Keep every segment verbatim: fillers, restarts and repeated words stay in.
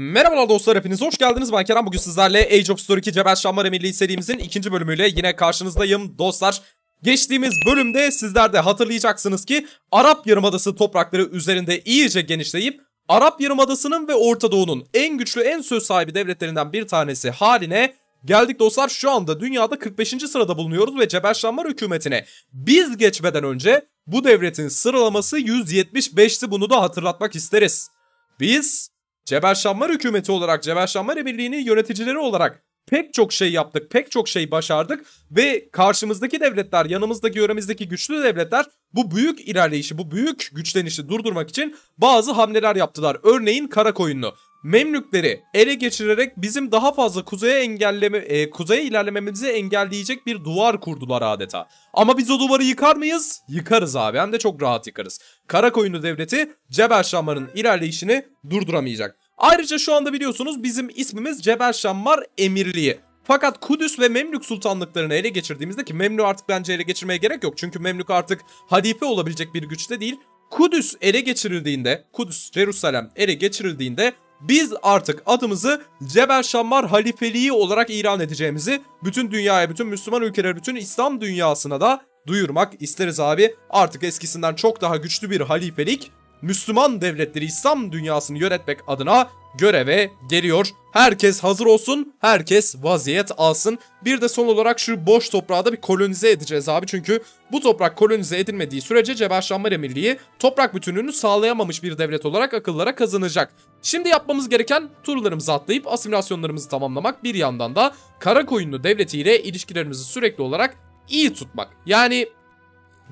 Merhabalar dostlar, hepiniz hoş geldiniz. Ben Kerem, bugün sizlerle Age of History iki Cebel Şammar Emirliği serimizin ikinci bölümüyle yine karşınızdayım dostlar. Geçtiğimiz bölümde sizler de hatırlayacaksınız ki Arap Yarımadası toprakları üzerinde iyice genişleyip Arap Yarımadası'nın ve Orta Doğu'nun en güçlü, en söz sahibi devletlerinden bir tanesi haline geldik dostlar. Şu anda dünyada kırk beşinci sırada bulunuyoruz ve Cebel Şammar hükümetine biz geçmeden önce bu devletin sıralaması yüz yetmiş beşti, bunu da hatırlatmak isteriz. Biz Cebel Şammar hükümeti olarak, Cebel Şammar Emirliği'nin yöneticileri olarak pek çok şey yaptık, pek çok şey başardık ve karşımızdaki devletler, yanımızdaki, yöremizdeki güçlü devletler bu büyük ilerleyişi, bu büyük güçlenişi durdurmak için bazı hamleler yaptılar. Örneğin Karakoyunlu Memlükleri ele geçirerek bizim daha fazla kuzeye engelleme, e, kuzeye ilerlememizi engelleyecek bir duvar kurdular adeta. Ama biz o duvarı yıkar mıyız? Yıkarız abi, hem de çok rahat yıkarız. Karakoyunlu devleti Cebel Şammar'ın ilerleyişini durduramayacak. Ayrıca şu anda biliyorsunuz bizim ismimiz Cebel Şammar Emirliği. Fakat Kudüs ve Memlük sultanlıklarını ele geçirdiğimizde, ki Memlük artık bence ele geçirmeye gerek yok. Çünkü Memlük artık halife olabilecek bir güçte değil. Kudüs ele geçirildiğinde, Kudüs, Jerusalem ele geçirildiğinde biz artık adımızı Cebel Şammar Halifeliği olarak ilan edeceğimizi bütün dünyaya, bütün Müslüman ülkelere, bütün İslam dünyasına da duyurmak isteriz abi. Artık eskisinden çok daha güçlü bir halifelik Müslüman devletleri, İslam dünyasını yönetmek adına göreve geliyor. Herkes hazır olsun, herkes vaziyet alsın. Bir de son olarak şu boş toprağı da bir kolonize edeceğiz abi. Çünkü bu toprak kolonize edilmediği sürece Cebel Şammar Emirliği toprak bütünlüğünü sağlayamamış bir devlet olarak akıllara kazanacak. Şimdi yapmamız gereken turlarımızı atlayıp asimilasyonlarımızı tamamlamak, bir yandan da Karakoyunlu Devleti ile ilişkilerimizi sürekli olarak iyi tutmak. Yani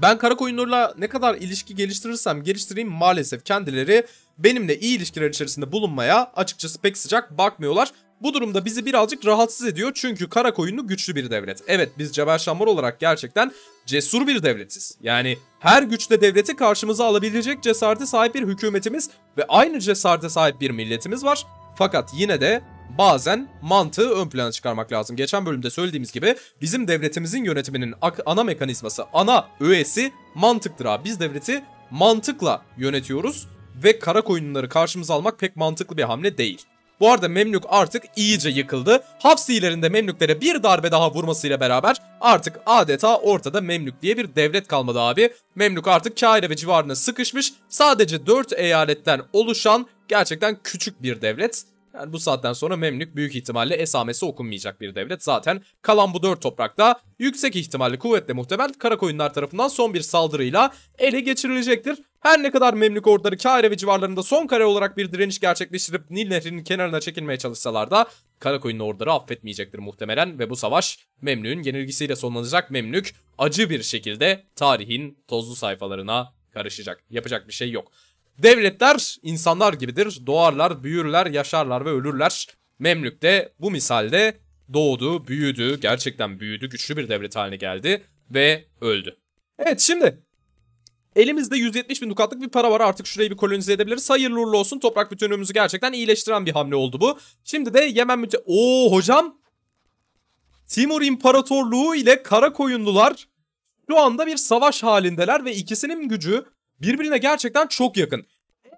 ben Karakoyunlu'yla ne kadar ilişki geliştirirsem geliştireyim maalesef kendileri benimle iyi ilişkiler içerisinde bulunmaya açıkçası pek sıcak bakmıyorlar. Bu durumda bizi birazcık rahatsız ediyor çünkü Karakoyunlu güçlü bir devlet. Evet, biz Cebel Şammar olarak gerçekten cesur bir devletiz. Yani her güçte devleti karşımıza alabilecek cesarete sahip bir hükümetimiz ve aynı cesarete sahip bir milletimiz var. Fakat yine de bazen mantığı ön plana çıkarmak lazım. Geçen bölümde söylediğimiz gibi bizim devletimizin yönetiminin ana mekanizması, ana öğesi mantıktır abi. Biz devleti mantıkla yönetiyoruz ve Karakoyunluları karşımıza almak pek mantıklı bir hamle değil. Bu arada Memlük artık iyice yıkıldı. Hafsilerin de Memlüklere bir darbe daha vurmasıyla beraber artık adeta ortada Memlük diye bir devlet kalmadı abi. Memlük artık Kahire ve civarına sıkışmış, sadece dört eyaletten oluşan gerçekten küçük bir devlet. Yani bu saatten sonra Memlük büyük ihtimalle esamesi okunmayacak bir devlet. Zaten kalan bu dört toprakta yüksek ihtimalle, kuvvetle muhtemel, Karakoyunlar tarafından son bir saldırıyla ele geçirilecektir. Her ne kadar Memlük orduları Kahire ve civarlarında son kare olarak bir direniş gerçekleştirip Nil Nehri'nin kenarına çekilmeye çalışsalar da Karakoyunlu orduları affetmeyecektir muhtemelen ve bu savaş Memlük'ün yenilgisiyle sonlanacak. Memlük acı bir şekilde tarihin tozlu sayfalarına karışacak. Yapacak bir şey yok. Devletler insanlar gibidir. Doğarlar, büyürler, yaşarlar ve ölürler. Memlük de bu misalde doğdu, büyüdü, gerçekten büyüdü, güçlü bir devlet haline geldi ve öldü. Evet, şimdi elimizde yüz yetmiş bin dukatlık bir para var, artık şurayı bir kolonize edebiliriz. Hayırlı uğurlu olsun, toprak bütünlüğümüzü gerçekten iyileştiren bir hamle oldu bu. Şimdi de Yemen müte... Ooo hocam! Timur İmparatorluğu ile Karakoyunlular şu anda bir savaş halindeler ve ikisinin gücü birbirine gerçekten çok yakın.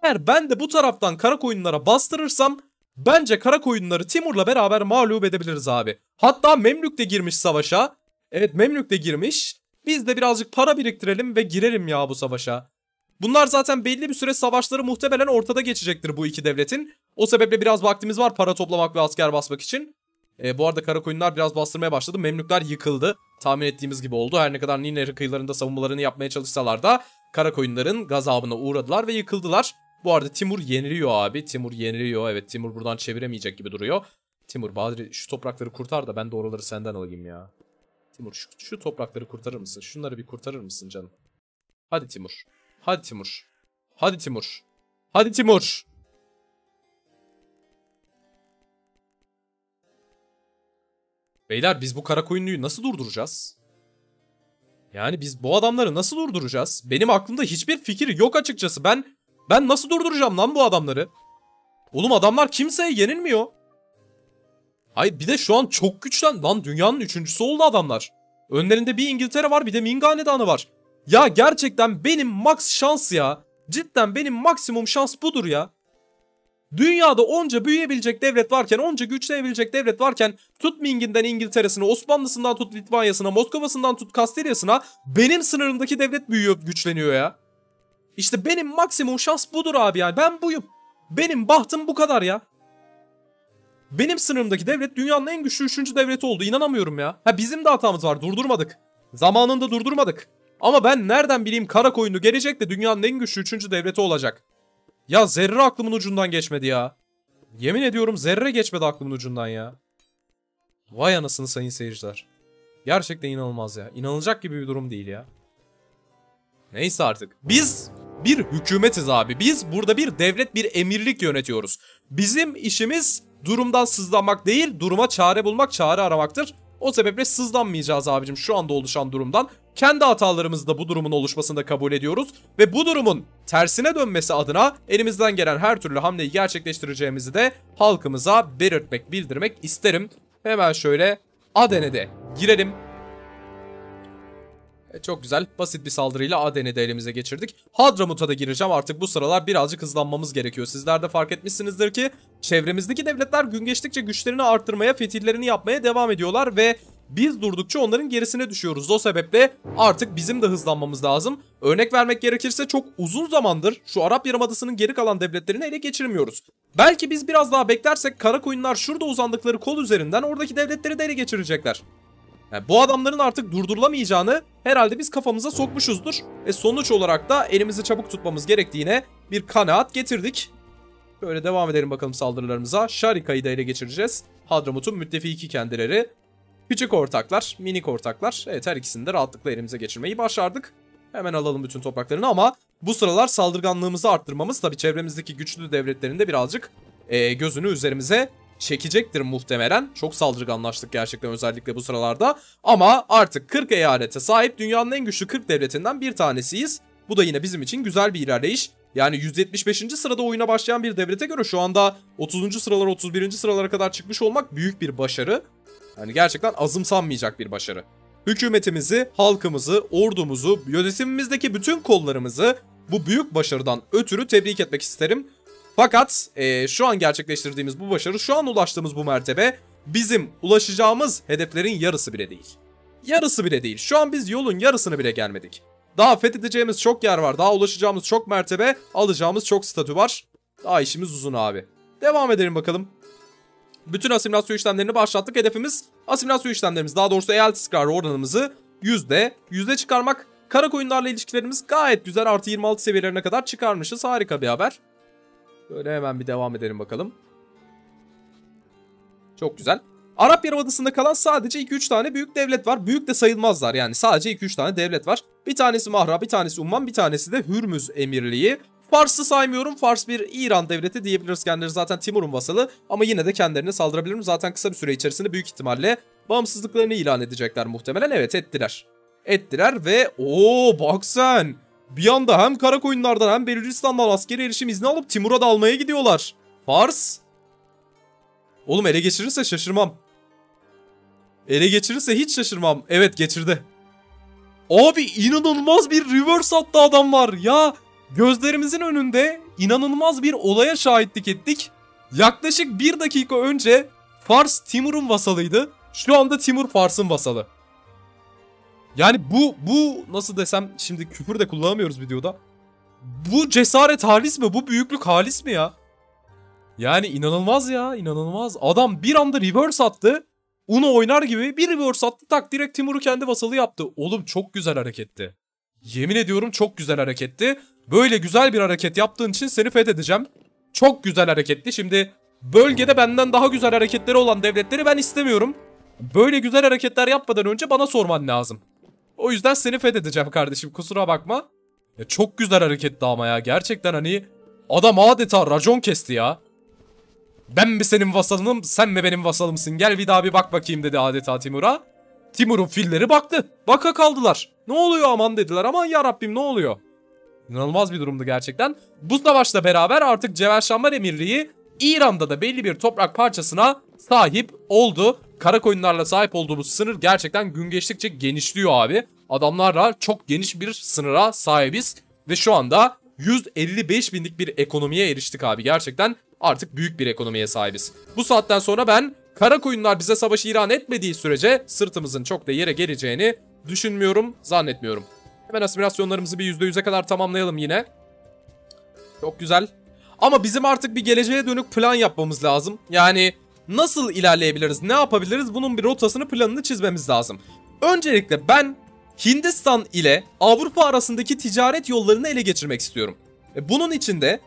Eğer ben de bu taraftan Karakoyunlara bastırırsam bence Karakoyunları Timur'la beraber mağlup edebiliriz abi. Hatta Memlük de girmiş savaşa. Evet, Memlük de girmiş. Biz de birazcık para biriktirelim ve girelim ya bu savaşa. Bunlar zaten belli bir süre savaşları muhtemelen ortada geçecektir bu iki devletin. O sebeple biraz vaktimiz var para toplamak ve asker basmak için. E, bu arada Karakoyunlar biraz bastırmaya başladı. Memlükler yıkıldı. Tahmin ettiğimiz gibi oldu. Her ne kadar Nil Nehri kıyılarında savunmalarını yapmaya çalışsalar da Karakoyunların gazabına uğradılar ve yıkıldılar. Bu arada Timur yeniliyor abi. Timur yeniliyor. Evet, Timur buradan çeviremeyecek gibi duruyor. Timur, bari şu toprakları kurtar da ben de oraları senden alayım ya. Timur şu, şu toprakları kurtarır mısın? Şunları bir kurtarır mısın canım? Hadi Timur. Hadi Timur. Hadi Timur. Hadi Timur. Beyler, biz bu Karakoyunlu'yu nasıl durduracağız? Yani biz bu adamları nasıl durduracağız? Benim aklımda hiçbir fikir yok açıkçası. Ben ben nasıl durduracağım lan bu adamları? Oğlum adamlar kimseye yenilmiyor. Hayır, bir de şu an çok güçlen. Lan dünyanın üçüncüsü oldu adamlar. Önlerinde bir İngiltere var, bir de Ming Hanedanı var. Ya gerçekten benim max şans ya. Cidden benim maksimum şans budur ya. Dünyada onca büyüyebilecek devlet varken, onca güçlenebilecek devlet varken, tut Ming'inden İngiltere'sine, Osmanlı'sından tut Litvanya'sına, Moskova'sından tut Kastilya'sına, benim sınırımdaki devlet büyüyor, güçleniyor ya. İşte benim maksimum şans budur abi yani. Ben buyum. Benim bahtım bu kadar ya. Benim sınırımdaki devlet dünyanın en güçlü üçüncü devleti oldu. İnanamıyorum ya. Ha, bizim de hatamız var. Durdurmadık. Zamanında durdurmadık. Ama ben nereden bileyim Karakoyunlu gelecek de dünyanın en güçlü üçüncü devleti olacak. Ya zerre aklımın ucundan geçmedi ya. Yemin ediyorum zerre geçmedi aklımın ucundan ya. Vay anasını sayın seyirciler. Gerçekten inanılmaz ya. İnanılacak gibi bir durum değil ya. Neyse artık. Biz bir hükümetiz abi. Biz burada bir devlet, bir emirlik yönetiyoruz. Bizim işimiz durumdan sızlanmak değil, duruma çare bulmak, çare aramaktır. O sebeple sızlanmayacağız abicim şu anda oluşan durumdan. Kendi hatalarımızı da bu durumun oluşmasında kabul ediyoruz. Ve bu durumun tersine dönmesi adına elimizden gelen her türlü hamleyi gerçekleştireceğimizi de halkımıza belirtmek, bildirmek isterim. Hemen şöyle Aden'e de girelim. E, çok güzel, basit bir saldırıyla Aden'i de elimize geçirdik. Hadramut'a da gireceğim artık, bu sıralar birazcık hızlanmamız gerekiyor. Sizler de fark etmişsinizdir ki çevremizdeki devletler gün geçtikçe güçlerini arttırmaya, fetihlerini yapmaya devam ediyorlar ve biz durdukça onların gerisine düşüyoruz. O sebeple artık bizim de hızlanmamız lazım. Örnek vermek gerekirse çok uzun zamandır şu Arap Yarımadası'nın geri kalan devletlerini ele geçirmiyoruz. Belki biz biraz daha beklersek Karakoyunlar şurada uzandıkları kol üzerinden oradaki devletleri de ele geçirecekler. Yani bu adamların artık durdurulamayacağını herhalde biz kafamıza sokmuşuzdur. E sonuç olarak da elimizi çabuk tutmamız gerektiğine bir kanaat getirdik. Böyle devam edelim bakalım saldırılarımıza. Şarika'yı da ele geçireceğiz. Hadramut'un müttefiki kendileri. Küçük ortaklar, minik ortaklar. Evet, her ikisini de rahatlıkla elimize geçirmeyi başardık. Hemen alalım bütün topraklarını ama bu sıralar saldırganlığımızı arttırmamız tabii çevremizdeki güçlü devletlerin de birazcık e, gözünü üzerimize çekecektir muhtemelen. Çok saldırganlaştık gerçekten özellikle bu sıralarda. Ama artık kırk eyalete sahip dünyanın en güçlü kırk devletinden bir tanesiyiz. Bu da yine bizim için güzel bir ilerleyiş. Yani yüz yetmiş beşinci sırada oyuna başlayan bir devlete göre şu anda otuzuncu sıralara, otuz birinci sıralara kadar çıkmış olmak büyük bir başarı. Yani gerçekten azımsanmayacak bir başarı. Hükümetimizi, halkımızı, ordumuzu, yönetimimizdeki bütün kollarımızı bu büyük başarıdan ötürü tebrik etmek isterim. Fakat e, şu an gerçekleştirdiğimiz bu başarı, şu an ulaştığımız bu mertebe bizim ulaşacağımız hedeflerin yarısı bile değil. Yarısı bile değil. Şu an biz yolun yarısını bile gelmedik. Daha fethedeceğimiz çok yer var. Daha ulaşacağımız çok mertebe, alacağımız çok statü var. Daha işimiz uzun abi. Devam edelim bakalım. Bütün asimilasyon işlemlerini başlattık. Hedefimiz asimilasyon işlemlerimiz, daha doğrusu eyalet istikrarı oranımızı yüzde yüzde çıkarmak. Karakoyunlarla ilişkilerimiz gayet güzel. Artı yirmi altı seviyelerine kadar çıkarmışız. Harika bir haber. Böyle hemen bir devam edelim bakalım. Çok güzel. Arap Yarımadası'nda kalan sadece iki üç tane büyük devlet var. Büyük de sayılmazlar yani. Sadece iki üç tane devlet var. Bir tanesi Mahra, bir tanesi Umman, bir tanesi de Hürmüz Emirliği. Fars'ı saymıyorum. Fars bir İran devleti diyebiliriz. Kendileri zaten Timur'un vasalı. Ama yine de kendilerine saldırabilirim. Zaten kısa bir süre içerisinde büyük ihtimalle bağımsızlıklarını ilan edecekler muhtemelen. Evet, ettiler. Ettiler ve ooo bak sen. Bir anda hem Karakoyunlardan hem Belucistan'dan askeri erişim izni alıp Timur'a da almaya gidiyorlar. Fars. Oğlum ele geçirirse şaşırmam. Ele geçirirse hiç şaşırmam. Evet, geçirdi. Abi inanılmaz bir reverse attı adam var ya. Gözlerimizin önünde inanılmaz bir olaya şahitlik ettik. Yaklaşık bir dakika önce Fars Timur'un vasalıydı. Şu anda Timur Fars'ın vasalı. Yani bu, bu nasıl desem, şimdi küfür de kullanamıyoruz videoda. Bu cesaret halis mi? Bu büyüklük halis mi ya? Yani inanılmaz ya, inanılmaz. Adam bir anda reverse attı. Uno oynar gibi bir reverse attı, tak direkt Timur'u kendi vasalı yaptı. Oğlum çok güzel hareketti. Yemin ediyorum çok güzel hareketti. Böyle güzel bir hareket yaptığın için seni fethedeceğim. Çok güzel hareketti. Şimdi bölgede benden daha güzel hareketleri olan devletleri ben istemiyorum. Böyle güzel hareketler yapmadan önce bana sorman lazım. O yüzden seni fethedeceğim kardeşim, kusura bakma. Ya çok güzel hareketti ama ya. Gerçekten hani adam adeta racon kesti ya. Ben mi senin vasalınım, sen mi benim vasalımsın? Gel bir daha bir bak bakayım dedi adeta Timur'a. Timur'un filleri baktı. Baka kaldılar. Ne oluyor aman dediler. Aman yarabbim ne oluyor? İnanılmaz bir durumdu gerçekten. Bu savaşla beraber artık Cebel Şammar Emirliği İran'da da belli bir toprak parçasına sahip oldu. Karakoyunlarla sahip olduğumuz sınır gerçekten gün geçtikçe genişliyor abi. Adamlarla çok geniş bir sınıra sahibiz. Ve şu anda yüz elli beş binlik bir ekonomiye eriştik abi. Gerçekten artık büyük bir ekonomiye sahibiz. Bu saatten sonra ben Karakoyunlar bize savaşı ilan etmediği sürece sırtımızın çok da yere geleceğini düşünmüyorum, zannetmiyorum. Hemen asimilasyonlarımızı bir yüzde yüze kadar tamamlayalım yine. Çok güzel. Ama bizim artık bir geleceğe dönük plan yapmamız lazım. Yani nasıl ilerleyebiliriz, ne yapabiliriz, bunun bir rotasını, planını çizmemiz lazım. Öncelikle ben Hindistan ile Avrupa arasındaki ticaret yollarını ele geçirmek istiyorum. Bunun için de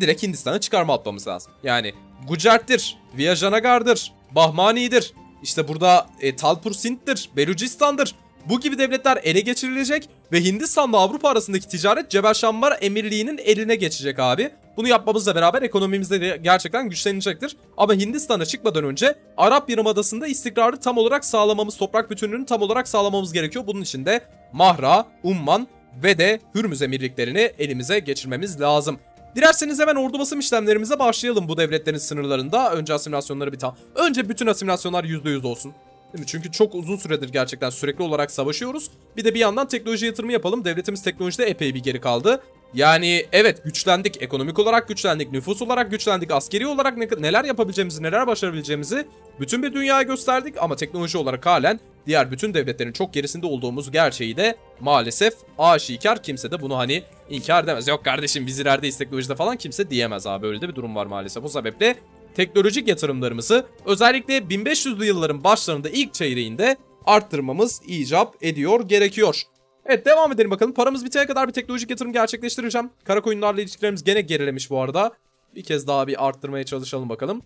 direkt Hindistan'a çıkarma atmamız lazım. Yani Gujarat'tır, Vijayanagar'dır, Bahmani'dir, işte burada e, Talpur Sindh'tir, Belucistan'dır. Bu gibi devletler ele geçirilecek ve Hindistan'la Avrupa arasındaki ticaret Cebel Şammar Emirliği'nin eline geçecek abi. Bunu yapmamızla beraber ekonomimiz de gerçekten güçlenecektir. Ama Hindistan'a çıkmadan önce Arap Yarımadası'nda istikrarı tam olarak sağlamamız, toprak bütünlüğünü tam olarak sağlamamız gerekiyor. Bunun için de Mahra, Umman ve de Hürmüz Emirliklerini elimize geçirmemiz lazım. Dilerseniz hemen ordu basım işlemlerimize başlayalım bu devletlerin sınırlarında. Önce asimilasyonları bir tam. Önce bütün asimilasyonlar yüzde yüz olsun. Değil mi? Çünkü çok uzun süredir gerçekten sürekli olarak savaşıyoruz. Bir de bir yandan teknoloji yatırımı yapalım. Devletimiz teknolojide epey bir geri kaldı. Yani evet, güçlendik. Ekonomik olarak güçlendik. Nüfus olarak güçlendik. Askeri olarak ne, neler yapabileceğimizi, neler başarabileceğimizi bütün bir dünyaya gösterdik. Ama teknoloji olarak halen diğer bütün devletlerin çok gerisinde olduğumuz gerçeği de maalesef aşikar. Kimse de bunu hani inkar edemez. Yok kardeşim biz ilerideyiz teknolojide falan kimse diyemez abi. Öyle de bir durum var maalesef. O sebeple teknolojik yatırımlarımızı özellikle bin beş yüzlü yılların başlarında ilk çeyreğinde arttırmamız icap ediyor, gerekiyor. Evet, devam edelim bakalım. Paramız bitene kadar bir teknolojik yatırım gerçekleştireceğim. Karakoyunlarla ilişkilerimiz gene gerilemiş bu arada. Bir kez daha bir arttırmaya çalışalım bakalım.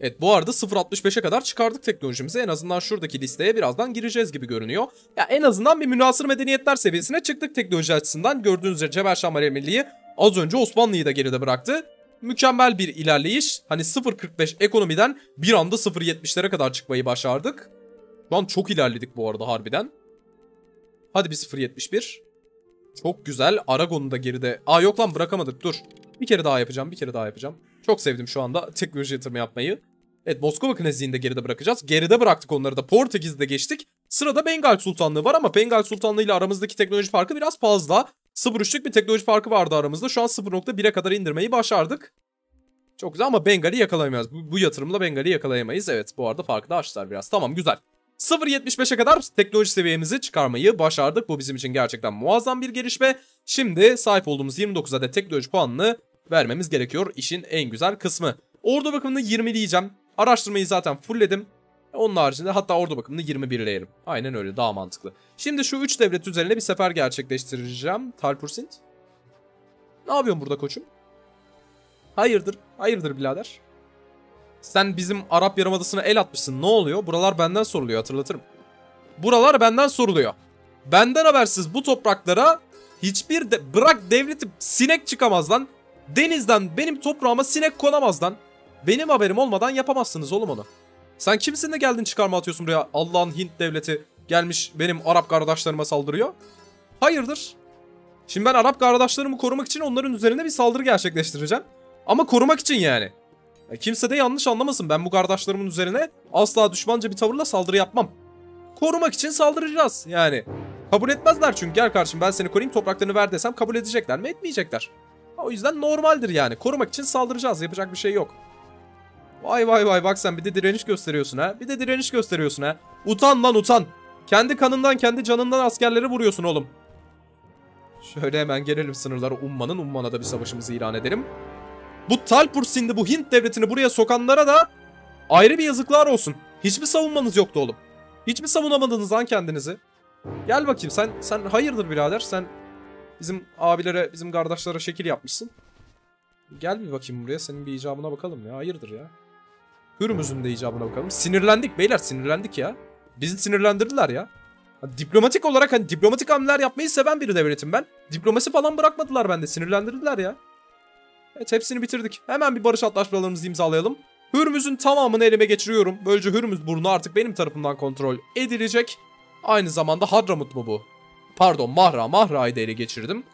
Evet, bu arada sıfır nokta altmış beşe kadar çıkardık teknolojimizi. En azından şuradaki listeye birazdan gireceğiz gibi görünüyor. Ya en azından bir münasır medeniyetler seviyesine çıktık teknoloji açısından. Gördüğünüz üzere Cebel Şammar Emirliği az önce Osmanlı'yı da geride bıraktı. Mükemmel bir ilerleyiş. Hani sıfır nokta kırk beş ekonomiden bir anda sıfır nokta yetmişlere kadar çıkmayı başardık. Lan çok ilerledik bu arada harbiden. Hadi bir sıfır nokta yetmiş bir. Çok güzel. Aragon'u da geride. Aa yok lan bırakamadık dur. Bir kere daha yapacağım. Bir kere daha yapacağım. Çok sevdim şu anda teknoloji yatırımı yapmayı. Evet, Moskova Knezli'ni de geride bırakacağız. Geride bıraktık onları da. Portekiz'de geçtik. Sırada Bengal Sultanlığı var ama Bengal Sultanlığı ile aramızdaki teknoloji farkı biraz fazla. sıfır nokta üçlük bir teknoloji farkı vardı aramızda. Şu an sıfır nokta bire kadar indirmeyi başardık. Çok güzel ama Bengal'i yakalayamayız. Bu, bu yatırımla Bengal'i yakalayamayız. Evet, bu arada farkı da açtılar biraz. Tamam, güzel. sıfır nokta yetmiş beşe kadar teknoloji seviyemizi çıkarmayı başardık. Bu bizim için gerçekten muazzam bir gelişme. Şimdi sahip olduğumuz yirmi dokuz adet teknoloji puanını vermemiz gerekiyor. İşin en güzel kısmı. Ordu bakımını yirmi diyeceğim. Araştırmayı zaten fullledim. Onun haricinde hatta ordu bakımını yirmi birleyelim. Aynen öyle, daha mantıklı. Şimdi şu üç devlet üzerine bir sefer gerçekleştireceğim. Talpur Sindh. Ne yapıyorsun burada koçum? Hayırdır? Hayırdır birader? Sen bizim Arap Yarımadası'na el atmışsın. Ne oluyor? Buralar benden soruluyor, hatırlatırım. Buralar benden soruluyor. Benden habersiz bu topraklara hiçbir de... Bırak devleti, sinek çıkamaz lan. Denizden benim toprağıma sinek konamaz lan. Benim haberim olmadan yapamazsınız oğlum onu. Sen kimsin de geldin çıkarma atıyorsun buraya? Allah'ın Hint devleti gelmiş benim Arap kardeşlerime saldırıyor. Hayırdır? Şimdi ben Arap kardeşlerimi korumak için onların üzerine bir saldırı gerçekleştireceğim. Ama korumak için yani. Ya kimse de yanlış anlamasın. Ben bu kardeşlerimin üzerine asla düşmanca bir tavırla saldırı yapmam. Korumak için saldıracağız yani. Kabul etmezler çünkü. Gel kardeşim ben seni koruyayım topraklarını ver desem kabul edecekler mi? Etmeyecekler. O yüzden normaldir yani. Korumak için saldıracağız. Yapacak bir şey yok. Vay vay vay, bak sen bir de direniş gösteriyorsun ha. Bir de direniş gösteriyorsun ha. Utan lan utan. Kendi kanından kendi canından askerleri vuruyorsun oğlum. Şöyle hemen gelelim sınırlara Umman'ın. Umman'a da bir savaşımızı ilan edelim. Bu Talpur Sindhi, bu Hint devletini buraya sokanlara da ayrı bir yazıklar olsun. Hiçbir savunmanız yoktu oğlum. Hiç mi savunamadınız lan kendinizi? Gel bakayım sen sen hayırdır birader, sen bizim abilere, bizim kardeşlere şekil yapmışsın. Gel bir bakayım buraya, senin bir icabına bakalım ya, hayırdır ya. Hürmüz'ün de icabına bakalım. Sinirlendik beyler, sinirlendik ya. Bizi sinirlendirdiler ya. Hani diplomatik olarak hani diplomatik hamleler yapmayı seven bir devletim ben. Diplomasi falan bırakmadılar bende, sinirlendirdiler ya. Evet, hepsini bitirdik. Hemen bir barış antlaşmalarımızı imzalayalım. Hürmüz'ün tamamını elime geçiriyorum. Böylece Hürmüz burnu artık benim tarafımdan kontrol edilecek. Aynı zamanda Hadramut mu bu? Pardon, Mahra. Mahra'yı da ele geçirdim.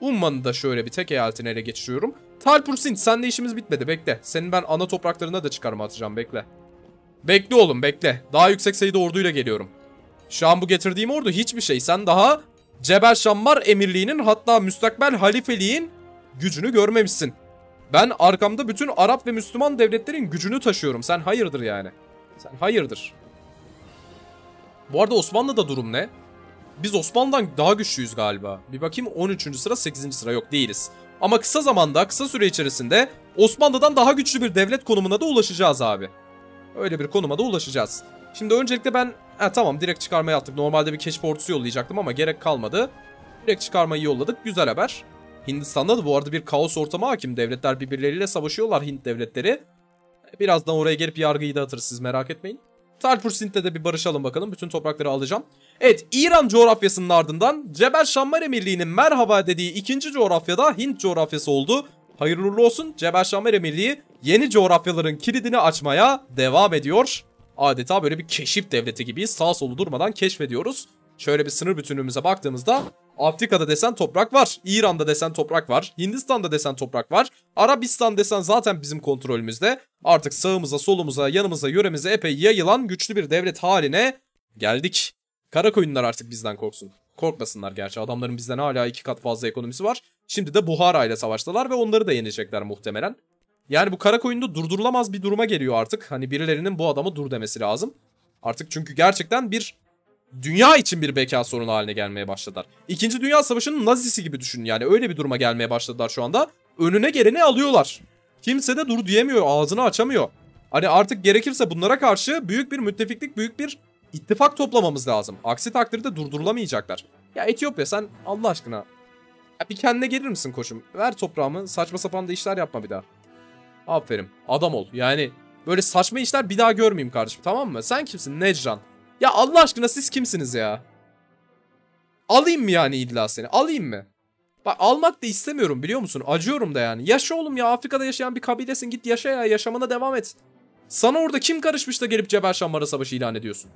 Umman'ı da şöyle bir tek eyaletini ele geçiriyorum. Talpur Sindh, senle işimiz bitmedi, bekle. Senin ben ana topraklarına da çıkarma atacağım, bekle. Bekle oğlum, bekle. Daha yüksek sayıda orduyla geliyorum. Şu an bu getirdiğim ordu hiçbir şey. Sen daha Cebel Şammar Emirliği'nin, hatta müstakbel halifeliğin gücünü görmemişsin. Ben arkamda bütün Arap ve Müslüman devletlerin gücünü taşıyorum. Sen hayırdır yani. Sen hayırdır. Bu arada Osmanlı'da durum ne? Biz Osmanlı'dan daha güçlüyüz galiba. Bir bakayım, on üçüncü sıra, sekizinci sıra, yok değiliz. Ama kısa zamanda, kısa süre içerisinde Osmanlı'dan daha güçlü bir devlet konumuna da ulaşacağız abi. Öyle bir konuma da ulaşacağız. Şimdi öncelikle ben... Ha, tamam, direkt çıkarmayı attık. Normalde bir keşif ordusu yollayacaktım ama gerek kalmadı. Direkt çıkarmayı yolladık. Güzel haber. Hindistan'da da bu arada bir kaos ortamı hakim. Devletler birbirleriyle savaşıyorlar, Hint devletleri. Birazdan oraya gelip yargıyı dağıtırız, siz merak etmeyin. Talpur Sindh'te de bir barışalım bakalım. Bütün toprakları alacağım. Evet, İran coğrafyasının ardından Cebel Şammar Emirliği'nin merhaba dediği ikinci coğrafyada Hint coğrafyası oldu. Hayırlı olsun, Cebel Şammar Emirliği yeni coğrafyaların kilidini açmaya devam ediyor. Adeta böyle bir keşif devleti gibi sağ solu durmadan keşfediyoruz. Şöyle bir sınır bütünlüğümüze baktığımızda Afrika'da desen toprak var, İran'da desen toprak var, Hindistan'da desen toprak var, Arabistan desen zaten bizim kontrolümüzde. Artık sağımıza, solumuza, yanımıza, yöremize epey yayılan güçlü bir devlet haline geldik. Karakoyunlar artık bizden korksun. Korkmasınlar gerçi, adamların bizden hala iki kat fazla ekonomisi var. Şimdi de Buhara ile savaştılar ve onları da yenecekler muhtemelen. Yani bu Karakoyun'da durdurulamaz bir duruma geliyor artık. Hani birilerinin bu adama dur demesi lazım. Artık çünkü gerçekten bir... Dünya için bir beka sorunu haline gelmeye başladılar. İkinci Dünya Savaşı'nın Nazisi gibi düşünün yani, öyle bir duruma gelmeye başladılar şu anda. Önüne geleni alıyorlar. Kimse de dur diyemiyor, ağzını açamıyor. Hani artık gerekirse bunlara karşı büyük bir müttefiklik, büyük bir ittifak toplamamız lazım. Aksi takdirde durdurulamayacaklar. Ya Etiyopya, sen Allah aşkına ya bir kendine gelir misin koçum? Ver toprağımı, saçma sapan da işler yapma bir daha. Aferin, adam ol yani, böyle saçma işler bir daha görmeyeyim kardeşim, tamam mı? Sen kimsin Necran? Ya Allah aşkına siz kimsiniz ya? Alayım mı yani illa seni? Alayım mı? Bak, almak da istemiyorum biliyor musun? Acıyorum da yani. Yaşa oğlum ya, Afrika'da yaşayan bir kabilesin, git yaşa ya, yaşamana devam et. Sana orada kim karışmış da gelip Cebel Şammar'a savaşı ilan ediyorsun?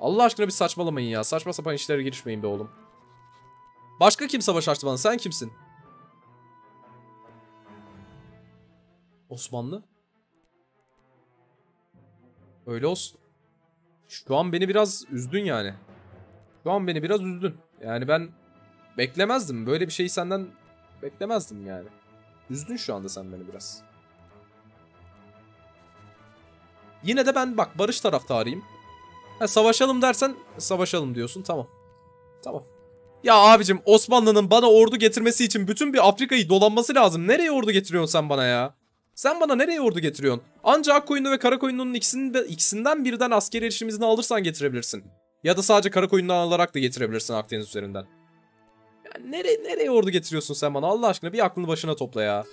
Allah aşkına bir saçmalamayın ya. Saçma sapan işlere girişmeyin be oğlum. Başka kim savaş açtı bana? Sen kimsin? Osmanlı? Öyle olsun. Şu an beni biraz üzdün yani. Şu an beni biraz üzdün. Yani ben beklemezdim. Böyle bir şeyi senden beklemezdim yani. Üzdün şu anda sen beni biraz. Yine de ben bak barış taraftarıyım. Ha, savaşalım dersen savaşalım diyorsun. Tamam. Tamam. Ya abicim, Osmanlı'nın bana ordu getirmesi için bütün bir Afrika'yı dolanması lazım. Nereye ordu getiriyorsun sen bana ya? Sen bana nereye ordu getiriyorsun? Ancak Akkoyunlu ve Karakoyunlu'nun ikisini, ikisinden birden askeri erişim izni alırsan getirebilirsin. Ya da sadece Karakoyunlu'dan alarak da getirebilirsin Akdeniz üzerinden. Ya nereye, nereye ordu getiriyorsun sen bana? Allah aşkına bir aklını başına topla ya.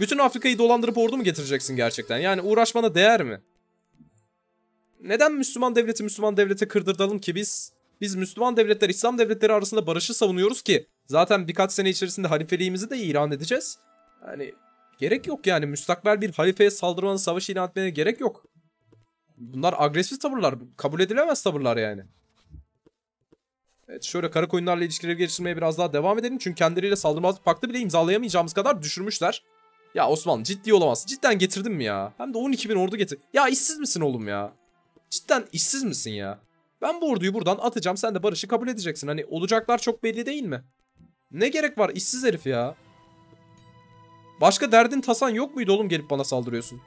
Bütün Afrika'yı dolandırıp ordu mu getireceksin gerçekten? Yani uğraşmana değer mi? Neden Müslüman devleti Müslüman devlete kırdıralım ki biz? Biz Müslüman devletler, İslam devletleri arasında barışı savunuyoruz ki. Zaten birkaç sene içerisinde halifeliğimizi de ilan edeceğiz. Yani... Gerek yok yani, müstakbel bir halifeye saldırmanın, savaşı ilan etmene gerek yok. Bunlar agresif tavırlar, kabul edilemez tavırlar yani. Evet, şöyle Karakoyunlarla ilişkileri geliştirmeye biraz daha devam edelim. Çünkü kendileriyle saldırmazlık paktı bile imzalayamayacağımız kadar düşürmüşler. Ya Osmanlı ciddi olamazsın. Cidden getirdin mi ya? Hem de on iki bin ordu getir. Ya işsiz misin oğlum ya? Cidden işsiz misin ya? Ben bu orduyu buradan atacağım, sen de barışı kabul edeceksin. Hani olacaklar çok belli değil mi? Ne gerek var işsiz herif ya? Başka derdin tasan yok muydu oğlum, gelip bana saldırıyorsun?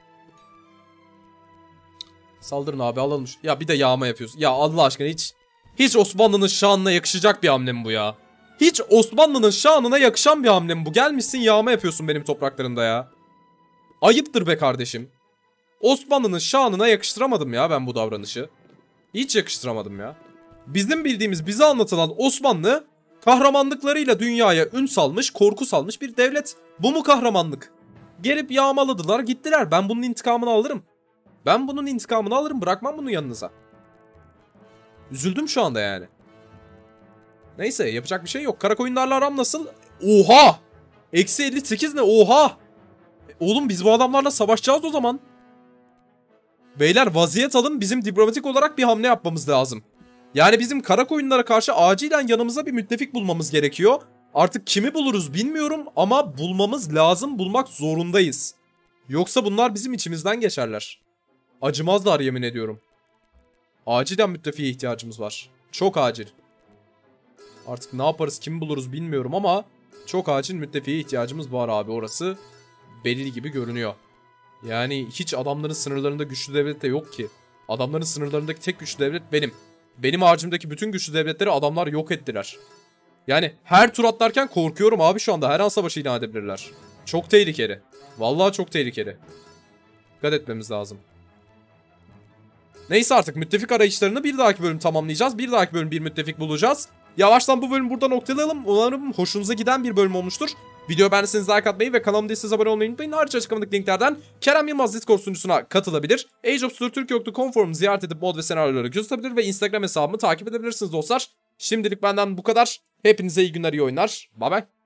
Saldırın abi, alalım. Ya bir de yağma yapıyorsun. Ya Allah aşkına hiç... Hiç Osmanlı'nın şanına yakışacak bir hamle mi bu ya? Hiç Osmanlı'nın şanına yakışan bir hamle mi bu? Gelmişsin yağma yapıyorsun benim topraklarımda ya. Ayıptır be kardeşim. Osmanlı'nın şanına yakıştıramadım ya ben bu davranışı. Hiç yakıştıramadım ya. Bizim bildiğimiz, bize anlatılan Osmanlı... Kahramanlıklarıyla dünyaya ün salmış, korku salmış bir devlet. Bu mu kahramanlık? Gelip yağmaladılar, gittiler. Ben bunun intikamını alırım. Ben bunun intikamını alırım. Bırakmam bunu yanınıza. Üzüldüm şu anda yani. Neyse, yapacak bir şey yok. Karakoyunlarla aram nasıl? Oha! Eksi elli sekiz ne? Oha! Oğlum biz bu adamlarla savaşacağız o zaman. Beyler vaziyet alın. Bizim diplomatik olarak bir hamle yapmamız lazım. Yani bizim Karakoyunlara karşı acilen yanımıza bir müttefik bulmamız gerekiyor. Artık kimi buluruz bilmiyorum ama bulmamız lazım, bulmak zorundayız. Yoksa bunlar bizim içimizden geçerler. Acımazlar, yemin ediyorum. Acilen müttefiğe ihtiyacımız var. Çok acil. Artık ne yaparız, kimi buluruz bilmiyorum ama çok acil müttefiğe ihtiyacımız var abi, orası belli gibi görünüyor. Yani hiç adamların sınırlarında güçlü devlet de yok ki. Adamların sınırlarındaki tek güçlü devlet benim. Benim harcımdaki bütün güçlü devletleri adamlar yok ettiler. Yani her tur atlarken korkuyorum abi şu anda. Her an savaşı ilan edebilirler. Çok tehlikeli. Vallahi çok tehlikeli. Dikkat etmemiz lazım. Neyse artık müttefik arayışlarını bir dahaki bölüm tamamlayacağız. Bir dahaki bölüm bir müttefik bulacağız. Yavaştan bu bölümü burada noktalayalım. Umarım hoşunuza giden bir bölüm olmuştur. Videoyu beğendiyseniz like atmayı ve kanalıma değilseniz abone olmayı unutmayın. Ayrıca açıklamadaki linklerden Kerem Yılmaz Discord sunucusuna katılabilir. Age of History iki nokta com forumunu ziyaret edip mod ve senaryoları göz atabilir ve Instagram hesabımı takip edebilirsiniz dostlar. Şimdilik benden bu kadar. Hepinize iyi günler, iyi oyunlar. Bye bye.